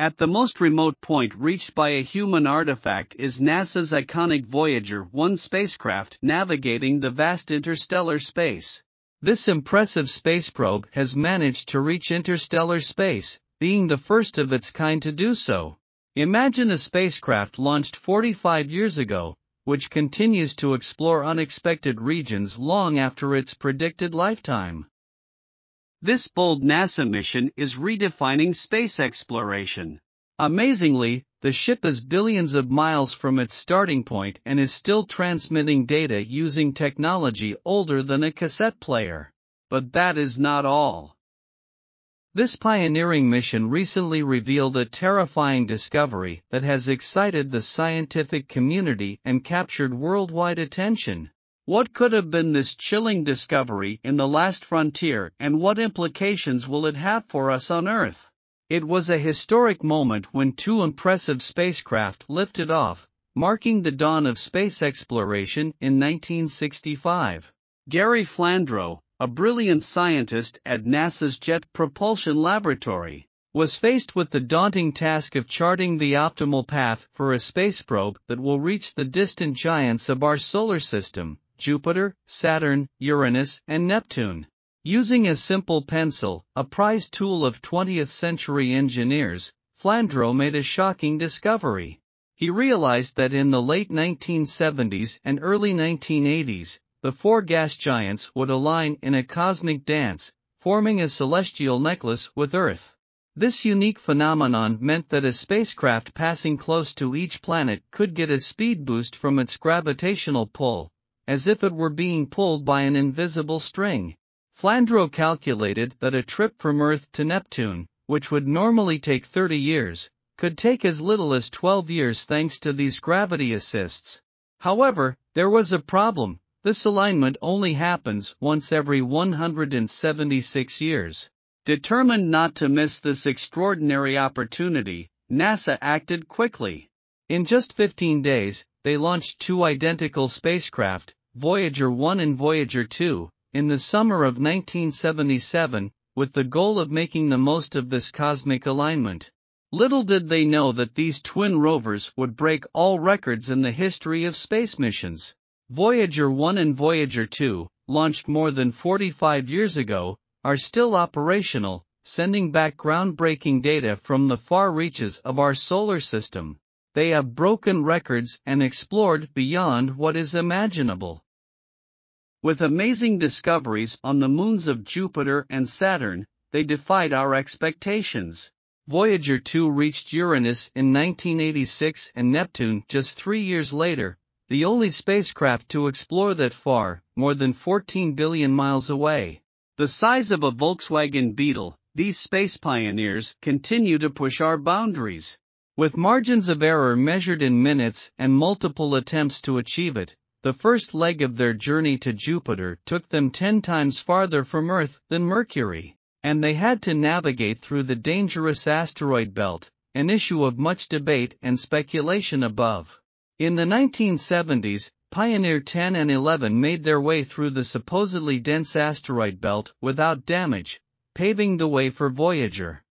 At the most remote point reached by a human artifact is NASA's iconic Voyager 1 spacecraft navigating the vast interstellar space. This impressive space probe has managed to reach interstellar space, being the first of its kind to do so. Imagine a spacecraft launched 45 years ago, which continues to explore unexpected regions long after its predicted lifetime. This bold NASA mission is redefining space exploration. Amazingly, the ship is billions of miles from its starting point and is still transmitting data using technology older than a cassette player. But that is not all. This pioneering mission recently revealed a terrifying discovery that has excited the scientific community and captured worldwide attention. What could have been this chilling discovery in the last frontier, and what implications will it have for us on Earth? It was a historic moment when two impressive spacecraft lifted off, marking the dawn of space exploration in 1965. Gary Flandro, a brilliant scientist at NASA's Jet Propulsion Laboratory, was faced with the daunting task of charting the optimal path for a space probe that will reach the distant giants of our solar system: Jupiter, Saturn, Uranus, and Neptune. Using a simple pencil, a prized tool of 20th century engineers, Flandro made a shocking discovery. He realized that in the late 1970s and early 1980s, the four gas giants would align in a cosmic dance, forming a celestial necklace with Earth. This unique phenomenon meant that a spacecraft passing close to each planet could get a speed boost from its gravitational pull, as if it were being pulled by an invisible string. Flandro calculated that a trip from Earth to Neptune, which would normally take 30 years, could take as little as 12 years thanks to these gravity assists. However, there was a problem: this alignment only happens once every 176 years. Determined not to miss this extraordinary opportunity, NASA acted quickly. In just 15 days, they launched two identical spacecraft, Voyager 1 and Voyager 2, in the summer of 1977, with the goal of making the most of this cosmic alignment. Little did they know that these twin rovers would break all records in the history of space missions. Voyager 1 and Voyager 2, launched more than 45 years ago, are still operational, sending back groundbreaking data from the far reaches of our solar system. They have broken records and explored beyond what is imaginable. With amazing discoveries on the moons of Jupiter and Saturn, they defied our expectations. Voyager 2 reached Uranus in 1986 and Neptune just 3 years later, the only spacecraft to explore that far, more than 14 billion miles away. The size of a Volkswagen Beetle, these space pioneers continue to push our boundaries. With margins of error measured in minutes and multiple attempts to achieve it, the first leg of their journey to Jupiter took them 10 times farther from Earth than Mercury, and they had to navigate through the dangerous asteroid belt, an issue of much debate and speculation above. In the 1970s, Pioneer 10 and 11 made their way through the supposedly dense asteroid belt without damage, paving the way for Voyager.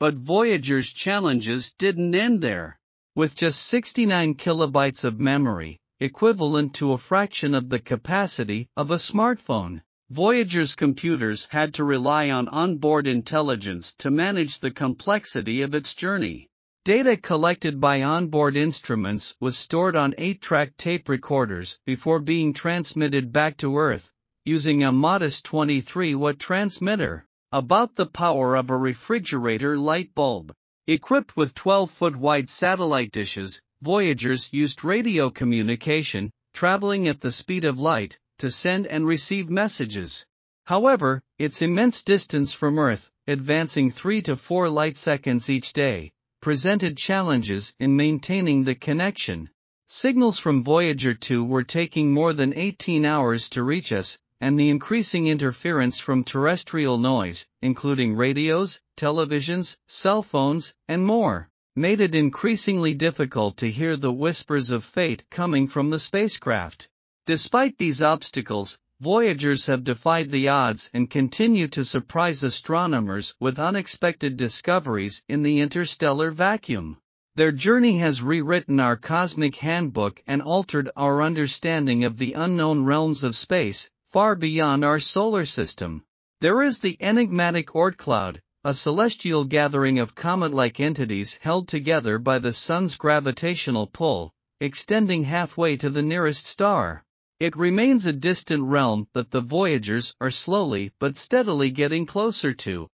But Voyager's challenges didn't end there. With just 69 kilobytes of memory, equivalent to a fraction of the capacity of a smartphone, Voyager's computers had to rely on onboard intelligence to manage the complexity of its journey. Data collected by onboard instruments was stored on 8-track tape recorders before being transmitted back to Earth, using a modest 23-watt transmitter, about the power of a refrigerator light bulb. Equipped with 12-foot-wide satellite dishes, Voyagers used radio communication, traveling at the speed of light, to send and receive messages. However, its immense distance from Earth, advancing 3 to 4 light seconds each day, presented challenges in maintaining the connection. Signals from Voyager 2 were taking more than 18 hours to reach us, and the increasing interference from terrestrial noise, including radios, televisions, cell phones, and more, made it increasingly difficult to hear the whispers of fate coming from the spacecraft. Despite these obstacles, Voyagers have defied the odds and continue to surprise astronomers with unexpected discoveries in the interstellar vacuum. Their journey has rewritten our cosmic handbook and altered our understanding of the unknown realms of space, far beyond our solar system. There is the enigmatic Oort cloud, a celestial gathering of comet-like entities held together by the sun's gravitational pull, extending halfway to the nearest star. It remains a distant realm that the Voyagers are slowly but steadily getting closer to.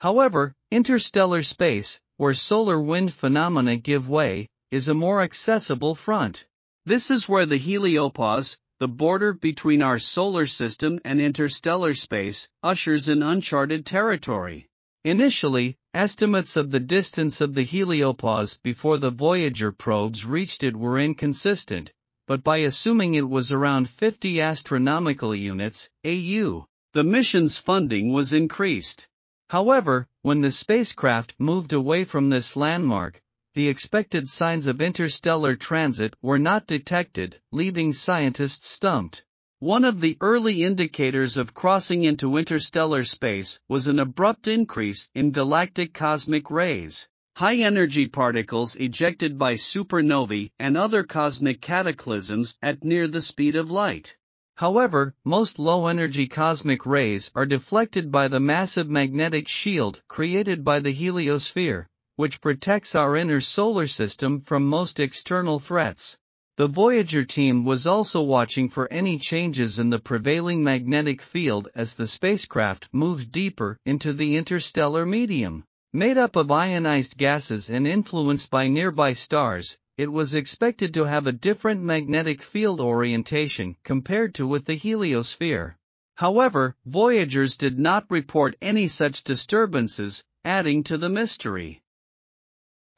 However, interstellar space, where solar wind phenomena give way, is a more accessible front. This is where the heliopause, the border between our solar system and interstellar space, ushers in uncharted territory. Initially, estimates of the distance of the heliopause before the Voyager probes reached it were inconsistent, but by assuming it was around 50 astronomical units (AU), the mission's funding was increased. However, when the spacecraft moved away from this landmark, the expected signs of interstellar transit were not detected, leaving scientists stumped. One of the early indicators of crossing into interstellar space was an abrupt increase in galactic cosmic rays. High-energy particles ejected by supernovae and other cosmic cataclysms at near the speed of light. However, most low-energy cosmic rays are deflected by the massive magnetic shield created by the heliosphere, which protects our inner solar system from most external threats. The Voyager team was also watching for any changes in the prevailing magnetic field as the spacecraft moved deeper into the interstellar medium. Made up of ionized gases and influenced by nearby stars, it was expected to have a different magnetic field orientation compared to with the heliosphere. However, Voyagers did not report any such disturbances, adding to the mystery.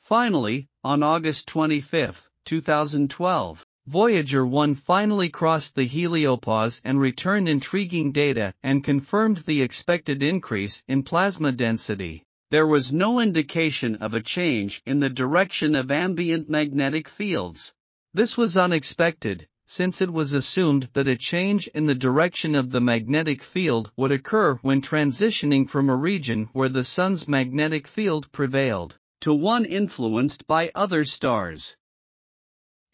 Finally, on August 25, 2012, Voyager 1 finally crossed the heliopause and returned intriguing data and confirmed the expected increase in plasma density. There was no indication of a change in the direction of ambient magnetic fields. This was unexpected, since it was assumed that a change in the direction of the magnetic field would occur when transitioning from a region where the sun's magnetic field prevailed, to one influenced by other stars.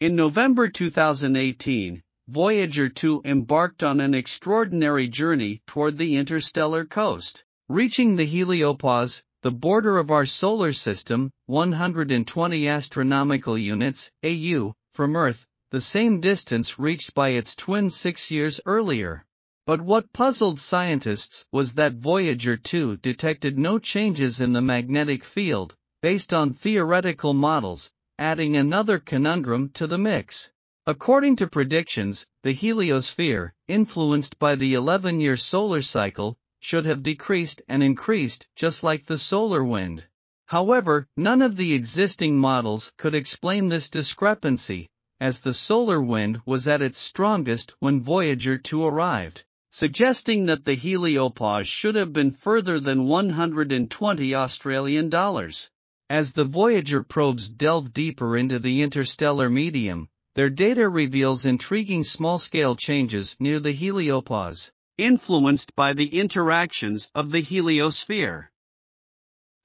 In November 2018, Voyager 2 embarked on an extraordinary journey toward the interstellar coast, reaching the heliopause, the border of our solar system, 120 astronomical units (AU) from Earth, the same distance reached by its twin 6 years earlier. But what puzzled scientists was that Voyager 2 detected no changes in the magnetic field, based on theoretical models, adding another conundrum to the mix. According to predictions, the heliosphere, influenced by the 11-year solar cycle, should have decreased and increased just like the solar wind. However, none of the existing models could explain this discrepancy, as the solar wind was at its strongest when Voyager 2 arrived, suggesting that the heliopause should have been further than 120 Australian dollars. As the Voyager probes delve deeper into the interstellar medium, their data reveals intriguing small-scale changes near the heliopause, influenced by the interactions of the heliosphere.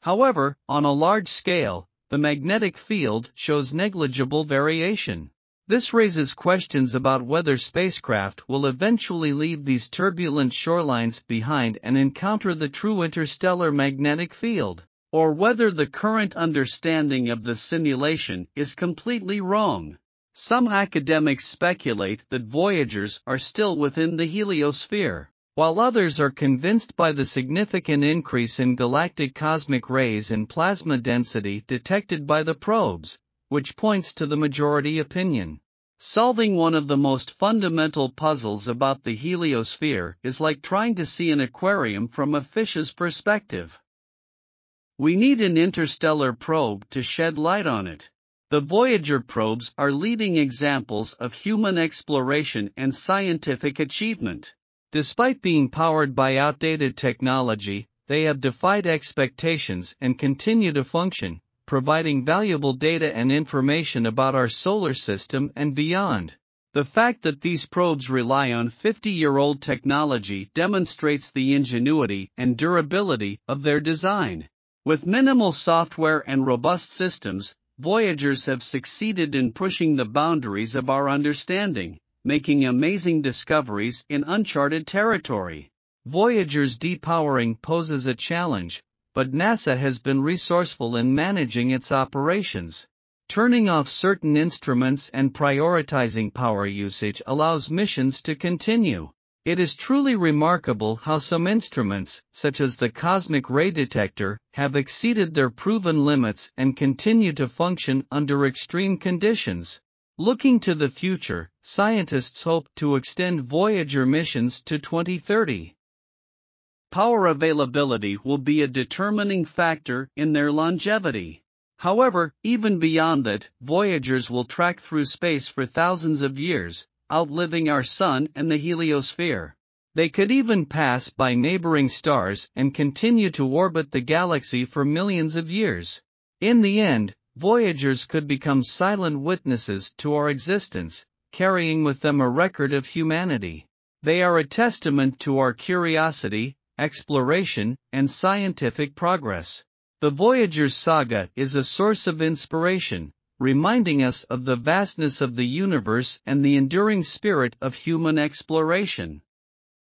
However, on a large scale, the magnetic field shows negligible variation. This raises questions about whether spacecraft will eventually leave these turbulent shorelines behind and encounter the true interstellar magnetic field, or whether the current understanding of the simulation is completely wrong. Some academics speculate that Voyagers are still within the heliosphere, while others are convinced by the significant increase in galactic cosmic rays and plasma density detected by the probes, which points to the majority opinion. Solving one of the most fundamental puzzles about the heliosphere is like trying to see an aquarium from a fish's perspective. We need an interstellar probe to shed light on it. The Voyager probes are leading examples of human exploration and scientific achievement. Despite being powered by outdated technology, they have defied expectations and continue to function, providing valuable data and information about our solar system and beyond. The fact that these probes rely on 50-year-old technology demonstrates the ingenuity and durability of their design. With minimal software and robust systems, Voyagers have succeeded in pushing the boundaries of our understanding, making amazing discoveries in uncharted territory. Voyager's depowering poses a challenge, but NASA has been resourceful in managing its operations. Turning off certain instruments and prioritizing power usage allows missions to continue. It is truly remarkable how some instruments, such as the cosmic ray detector, have exceeded their proven limits and continue to function under extreme conditions. Looking to the future, scientists hope to extend Voyager missions to 2030. Power availability will be a determining factor in their longevity. However, even beyond that, Voyagers will track through space for thousands of years, outliving our Sun and the heliosphere. They could even pass by neighboring stars and continue to orbit the galaxy for millions of years. In the end, Voyagers could become silent witnesses to our existence, carrying with them a record of humanity. They are a testament to our curiosity, exploration, and scientific progress. The Voyager's saga is a source of inspiration, reminding us of the vastness of the universe and the enduring spirit of human exploration.